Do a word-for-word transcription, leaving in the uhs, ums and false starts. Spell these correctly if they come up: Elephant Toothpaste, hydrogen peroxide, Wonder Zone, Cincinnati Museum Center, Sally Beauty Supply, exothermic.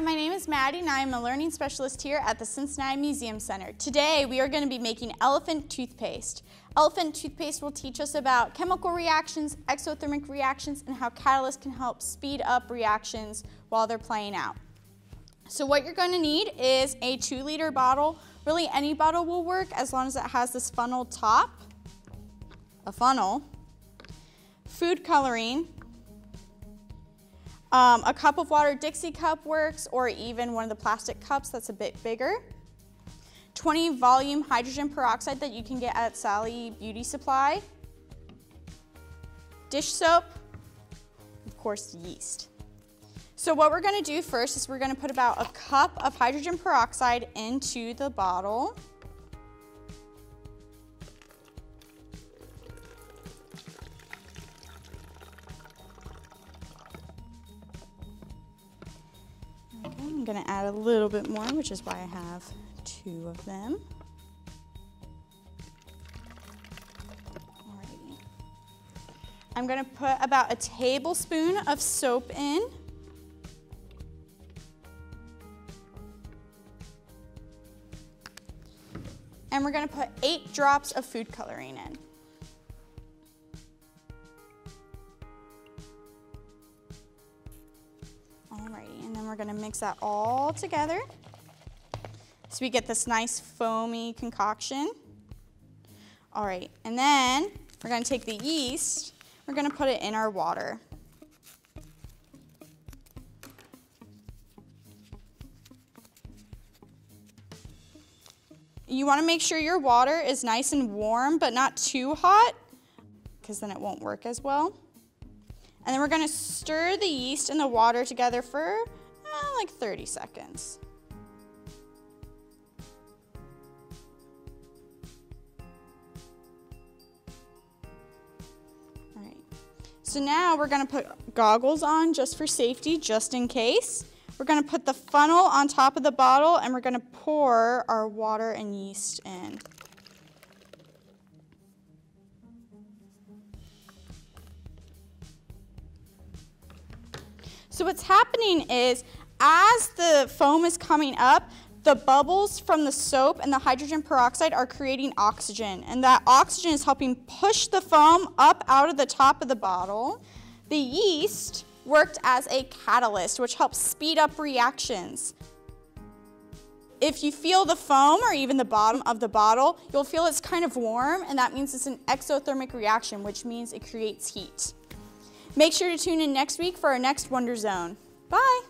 Hi, my name is Maddie and I am a learning specialist here at the Cincinnati Museum Center. Today we are going to be making elephant toothpaste. Elephant toothpaste will teach us about chemical reactions, exothermic reactions, and how catalysts can help speed up reactions while they're playing out. So what you're going to need is a two liter bottle. Really any bottle will work as long as it has this funnel top, a funnel, food coloring, Um, a cup of water, Dixie cup works, or even one of the plastic cups that's a bit bigger. twenty volume hydrogen peroxide that you can get at Sally Beauty Supply. Dish soap, of course yeast. So what we're gonna do first is we're gonna put about a cup of hydrogen peroxide into the bottle. I'm going to add a little bit more, which is why I have two of them. Alrighty. I'm going to put about a tablespoon of soap in. And we're going to put eight drops of food coloring in. Alrighty, and then we're going to mix that all together so we get this nice foamy concoction. Alright, and then we're going to take the yeast, we're going to put it in our water. You want to make sure your water is nice and warm but not too hot because then it won't work as well. And then we're going to stir the yeast and the water together for eh, like thirty seconds. All right. So now we're going to put goggles on just for safety, just in case. We're going to put the funnel on top of the bottle and we're going to pour our water and yeast in. So what's happening is, as the foam is coming up, the bubbles from the soap and the hydrogen peroxide are creating oxygen, and that oxygen is helping push the foam up out of the top of the bottle. The yeast worked as a catalyst, which helps speed up reactions. If you feel the foam or even the bottom of the bottle, you'll feel it's kind of warm, and that means it's an exothermic reaction, which means it creates heat. Make sure to tune in next week for our next Wonder Zone. Bye!